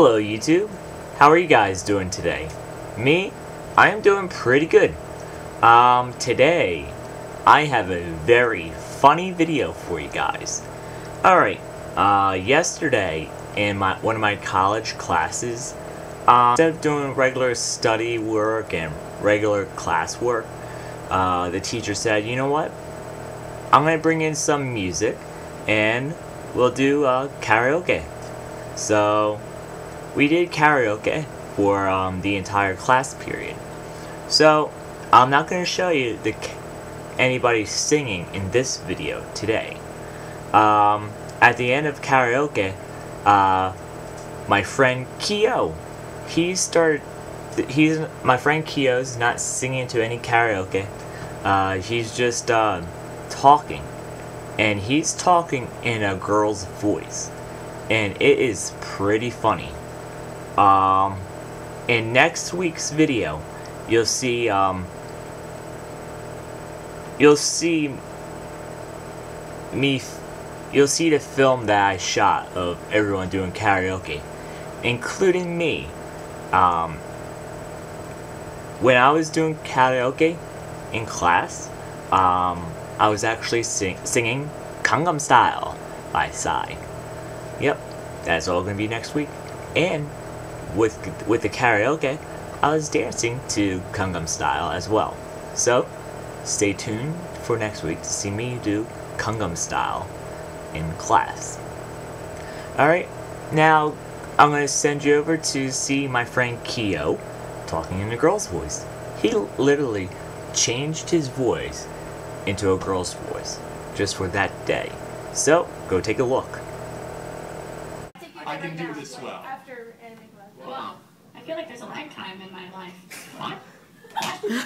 Hello YouTube, how are you guys doing today? Me, I am doing pretty good. Today I have a very funny video for you guys. Alright, yesterday in one of my college classes, instead of doing regular study work and regular class work, the teacher said, you know what, I'm going to bring in some music and we'll do karaoke. So we did karaoke for the entire class period. So I'm not going to show you anybody singing in this video today. At the end of karaoke, my friend Kyo, my friend Kyo's not singing to any karaoke. He's just talking, and he's talking in a girl's voice, and it is pretty funny. In next week's video, you'll see the film that I shot of everyone doing karaoke, including me. When I was doing karaoke in class, I was actually singing Gangnam Style by Psy. Yep, that's all gonna be next week. And with the karaoke, I was dancing to Gangnam Style as well. So, stay tuned for next week to see me do Gangnam Style in class. Alright, now I'm going to send you over to see my friend Kyo talking in a girl's voice. He literally changed his voice into a girl's voice just for that day. So, go take a look. I can do this well. After anime class. Wow. I feel like there's a lag time in my life. What? You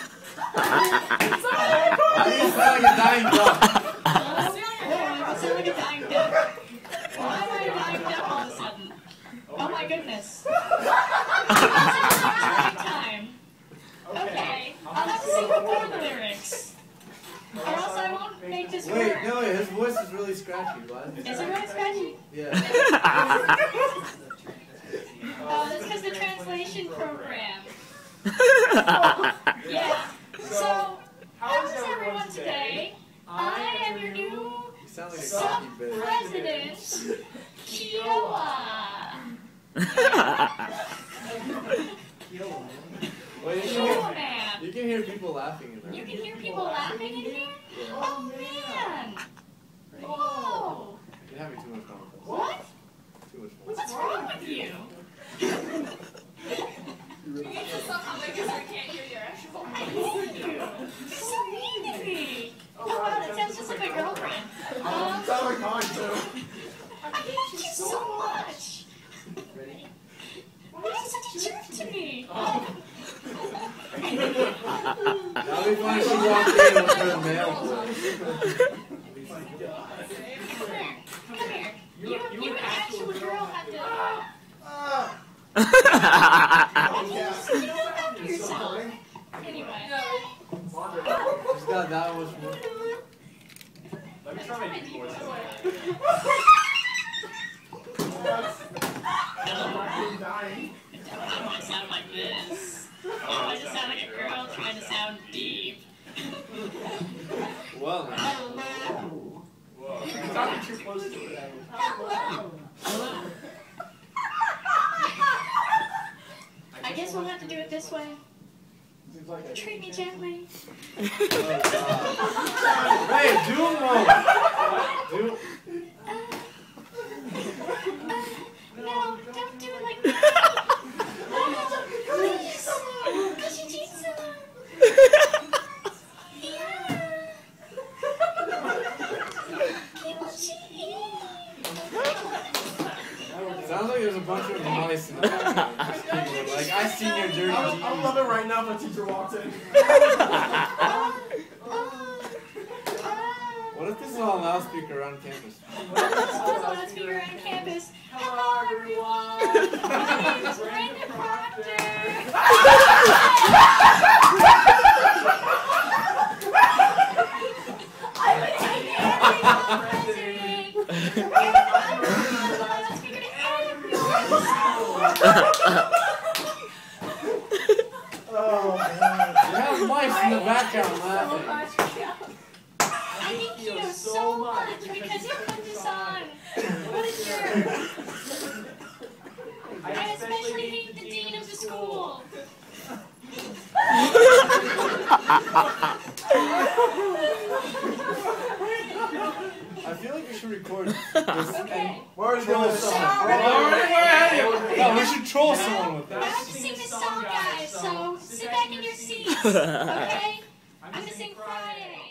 sound like a dying dog. I sound like a dying duck. Why am I a dying duck all of a sudden? Oh my goodness. Lag time. Okay. I'll have to sing before the lyrics. Or else I won't make this work. Wait, no, his voice is really scratchy. Is it really scratchy? Yeah. This is the translation program. Yeah. So, how is everyone today? I am your new sub-president, Kiowa. You can hear people laughing in there. You can hear people laughing in here? Yeah. Oh, man. Whoa. You're having too much fun with us. What? Too much fun. What's wrong with you? You need to somehow because I can't hear your actual voice. I hate you. You're so mean to me. Oh, wow, that sounds just like my girlfriend. I hate you so much. Ready? Why are you such a jerk to me? Now we want to walk in with her mail. Come here. You an actual girl have to... You don't have to yourself. Anyway. She's got that much more. Let me try my deep voice. I'm dying. I want to sound like this. I just sound like a girl trying to sound deep. Whoa. Hello. Whoa. You're talking too close to it. Hello. I guess we'll have to do it this way. Treat me gently. Hey, do it. No, don't do it like that. Sounds like there's a bunch of mice in the background. Like, I seen your dirty jeans. I'll love it right now if a teacher walks in. What if this is all loudspeaker on campus? Hello, everyone. My name is Brenda Proctor. Oh, man. You have mice in the background laughing. I thank you so much because you put this on. What a jerk. I especially hate the dean of the school. I feel like we should record this. Okay. We're already going with someone. No, we should troll someone with this. I have to sing this song, guys, so sit back in your seats. Okay? I'm going to sing Friday.